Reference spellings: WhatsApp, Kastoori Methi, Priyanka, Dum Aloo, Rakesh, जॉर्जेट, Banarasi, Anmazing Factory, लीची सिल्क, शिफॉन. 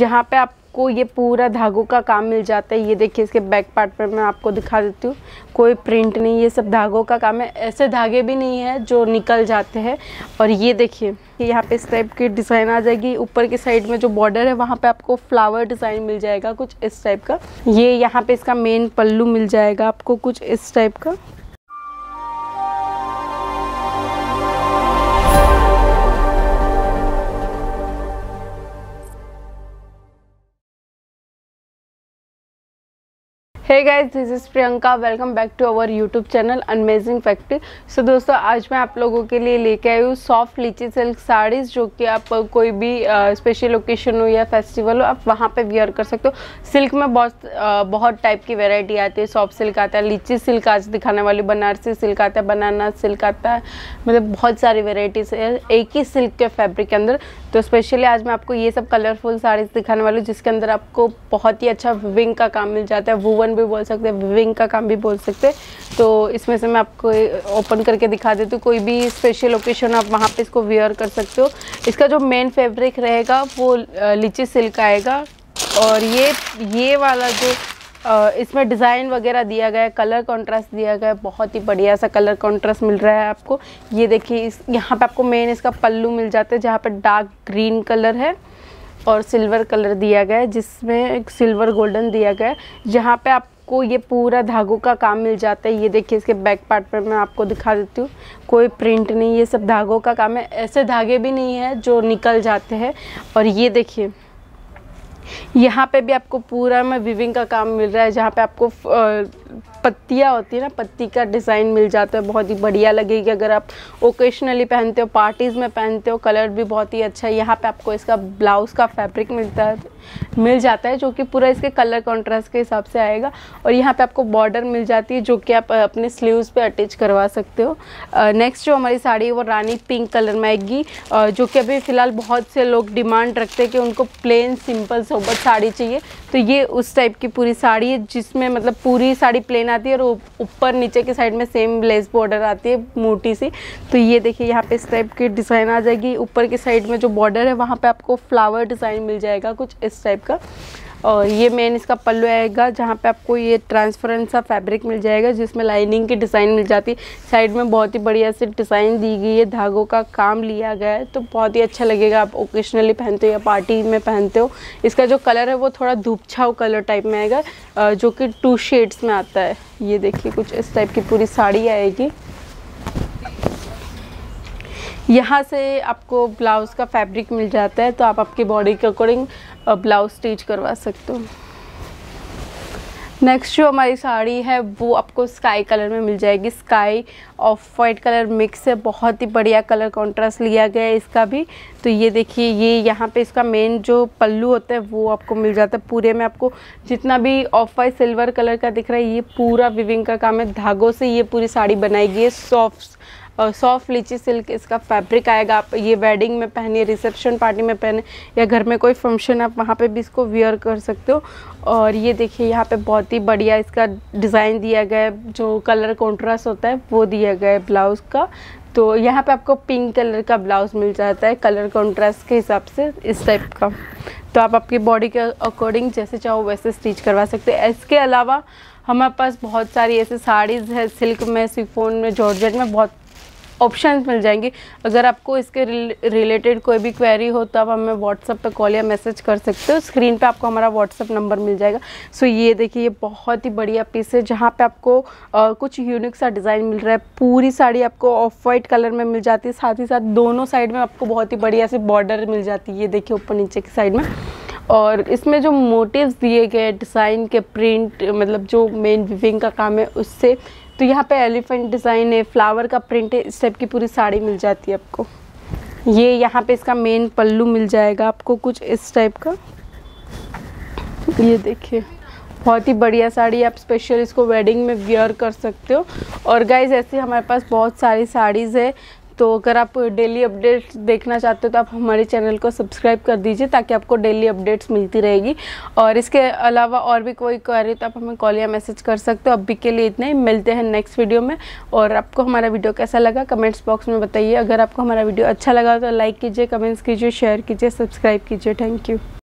यहाँ पे आपको ये पूरा धागों का काम मिल जाता है। ये देखिए इसके बैक पार्ट पर मैं आपको दिखा देती हूँ, कोई प्रिंट नहीं, ये सब धागों का काम है। ऐसे धागे भी नहीं है जो निकल जाते हैं। और ये देखिए यहाँ पे इस टाइप की डिज़ाइन आ जाएगी। ऊपर की साइड में जो बॉर्डर है वहाँ पे आपको फ्लावर डिज़ाइन मिल जाएगा कुछ इस टाइप का। ये यहाँ पे इसका मेन पल्लू मिल जाएगा आपको कुछ इस टाइप का। Hey guys, this is Priyanka, welcome back to our YouTube channel Amazing Factory. So दोस्तों, आज मैं आप लोगों के लिए लेके आई हूँ सॉफ्ट लीची सिल्क साड़ीज़, जो कि आप कोई भी स्पेशल ओकेशन हो या फेस्टिवल हो आप वहाँ पे वियर कर सकते हो। सिल्क में बहुत टाइप की वैरायटी आती है। सॉफ्ट सिल्क आता है, लीची सिल्क आज दिखाने वाली, बनारसी सिल्क आता है, बनाना सिल्क आता है, मतलब बहुत सारी वेराइटीज़ है एक ही सिल्क के फैब्रिक के अंदर। तो स्पेशली आज मैं आपको ये सब कलरफुल साड़ीज़ दिखाने वाली हूँ, जिसके अंदर आपको बहुत ही अच्छा विविंग का काम मिल जाता है, वुवन भी बोल सकते हैं, विविंग का काम भी बोल सकते हैं। तो इसमें से मैं आपको ओपन करके दिखा देती हूँ। कोई भी स्पेशल ओकेशन आप वहाँ पे इसको वेयर कर सकते हो। इसका जो मेन फैब्रिक रहेगा वो लीची सिल्क आएगा। और ये वाला जो इसमें डिज़ाइन वगैरह दिया गया है, कलर कॉन्ट्रास्ट दिया गया है, बहुत ही बढ़िया सा कलर कॉन्ट्रास्ट मिल रहा है आपको। ये देखिए इस यहाँ पे आपको मेन इसका पल्लू मिल जाता है, जहाँ पे डार्क ग्रीन कलर है और सिल्वर कलर दिया गया है, जिसमें एक सिल्वर गोल्डन दिया गया है। जहाँ पे आपको ये पूरा धागों का काम मिल जाता है। ये देखिए इसके बैक पार्ट पर मैं आपको दिखा देती हूँ, कोई प्रिंट नहीं, ये सब धागों का काम है। ऐसे धागे भी नहीं है जो निकल जाते हैं। और ये देखिए यहाँ पे भी आपको पूरा में विविंग का काम मिल रहा है, जहाँ पे आपको पत्तियाँ होती है ना, पत्ती का डिज़ाइन मिल जाता है, बहुत ही बढ़िया लगेगी अगर आप ओकेशनली पहनते हो, पार्टीज़ में पहनते हो। कलर भी बहुत ही अच्छा है। यहाँ पे आपको इसका ब्लाउज़ का फैब्रिक मिल जाता है जो कि पूरा इसके कलर कॉन्ट्रास्ट के हिसाब से आएगा। और यहाँ पे आपको बॉर्डर मिल जाती है, जो कि आप अपने स्लीव्स पे अटैच करवा सकते हो। नेक्स्ट जो हमारी साड़ी है वो रानी पिंक कलर में आएगी, जो कि अभी फ़िलहाल बहुत से लोग डिमांड रखते हैं कि उनको प्लेन सिंपल सोबर साड़ी चाहिए। तो ये उस टाइप की पूरी साड़ी है, जिसमें मतलब पूरी साड़ी प्लेन आती है और ऊपर नीचे की साइड में सेम लेस बॉर्डर आती है मोटी सी। तो ये देखिए यहाँ पे इस टाइप की डिज़ाइन आ जाएगी। ऊपर की साइड में जो बॉर्डर है वहाँ पे आपको फ्लावर डिज़ाइन मिल जाएगा कुछ इस टाइप का। और ये मेन इसका पल्लू आएगा, जहाँ पे आपको ये ट्रांसपेरेंट सा फैब्रिक मिल जाएगा, जिसमें लाइनिंग की डिज़ाइन मिल जाती है। साइड में बहुत ही बढ़िया से डिज़ाइन दी गई है, धागों का काम लिया गया है, तो बहुत ही अच्छा लगेगा आप ओकेशनली पहनते हो या पार्टी में पहनते हो। इसका जो कलर है वो थोड़ा धूपछाव कलर टाइप में आएगा, जो कि 2 शेड्स में आता है। ये देखिए कुछ इस टाइप की पूरी साड़ी आएगी। यहाँ से आपको ब्लाउज़ का फैब्रिक मिल जाता है, तो आप आपकी बॉडी के अकॉर्डिंग ब्लाउज़ स्टिच करवा सकते हो। नेक्स्ट जो हमारी साड़ी है वो आपको स्काई कलर में मिल जाएगी। Sky off white colour mix है, बहुत ही बढ़िया कलर कॉन्ट्रास्ट लिया गया है इसका भी। तो ये देखिए ये यहाँ पे इसका मेन जो पल्लू होता है वो आपको मिल जाता है। पूरे में आपको जितना भी ऑफ वाइट सिल्वर कलर का दिख रहा है ये पूरा विविंग का काम है, धागों से ये पूरी साड़ी बनाई गई है। सॉफ्ट लीची सिल्क इसका फैब्रिक आएगा। आप ये वेडिंग में पहने, रिसेप्शन पार्टी में पहने या घर में कोई फंक्शन आप वहाँ पे भी इसको वियर कर सकते हो। और ये देखिए यहाँ पे बहुत ही बढ़िया इसका डिज़ाइन दिया गया है, जो कलर कॉन्ट्रास्ट होता है वो दिया गया है ब्लाउज़ का। तो यहाँ पे आपको पिंक कलर का ब्लाउज़ मिल जाता है कलर कॉन्ट्रास्ट के हिसाब से इस टाइप का। तो आप आपकी बॉडी के अकॉर्डिंग जैसे चाहो वैसे स्टिच करवा सकते हैं। इसके अलावा हमारे पास बहुत सारी ऐसे साड़ीज़ है सिल्क में, शिफॉन में, जॉर्जेट में बहुत ऑप्शंस मिल जाएंगे। अगर आपको इसके रिलेटेड कोई भी क्वेरी हो तो आप हमें व्हाट्सअप पे कॉल या मैसेज कर सकते हो। स्क्रीन पे आपको हमारा व्हाट्सअप नंबर मिल जाएगा। सो ये देखिए ये बहुत ही बढ़िया पीस है, जहाँ पे आपको कुछ यूनिक सा डिज़ाइन मिल रहा है। पूरी साड़ी आपको ऑफ वाइट कलर में मिल जाती है, साथ ही साथ दोनों साइड में आपको बहुत ही बढ़िया सी बॉर्डर मिल जाती है। ये देखिए ऊपर नीचे की साइड में। और इसमें जो मोटिव्स दिए गए डिज़ाइन के प्रिंट, मतलब जो मेन विविंग का काम है उससे, तो यहाँ पे एलिफेंट डिज़ाइन है, फ्लावर का प्रिंट है, इस टाइप की पूरी साड़ी मिल जाती है आपको। ये यहाँ पे इसका मेन पल्लू मिल जाएगा आपको कुछ इस टाइप का। ये देखिए बहुत ही बढ़िया साड़ी, आप स्पेशल इसको वेडिंग में वियर कर सकते हो। और गाइज ऐसे हमारे पास बहुत सारी साड़ीज़ है, तो अगर आप डेली अपडेट्स देखना चाहते हो तो आप हमारे चैनल को सब्सक्राइब कर दीजिए, ताकि आपको डेली अपडेट्स मिलती रहेगी। और इसके अलावा और भी कोई क्वेरी तो आप हमें कॉल या मैसेज कर सकते हो। अभी के लिए इतना ही, मिलते हैं नेक्स्ट वीडियो में। और आपको हमारा वीडियो कैसा लगा कमेंट्स बॉक्स में बताइए। अगर आपको हमारा वीडियो अच्छा लगा तो लाइक कीजिए, कमेंट्स कीजिए, शेयर कीजिए, सब्सक्राइब कीजिए। Thank you.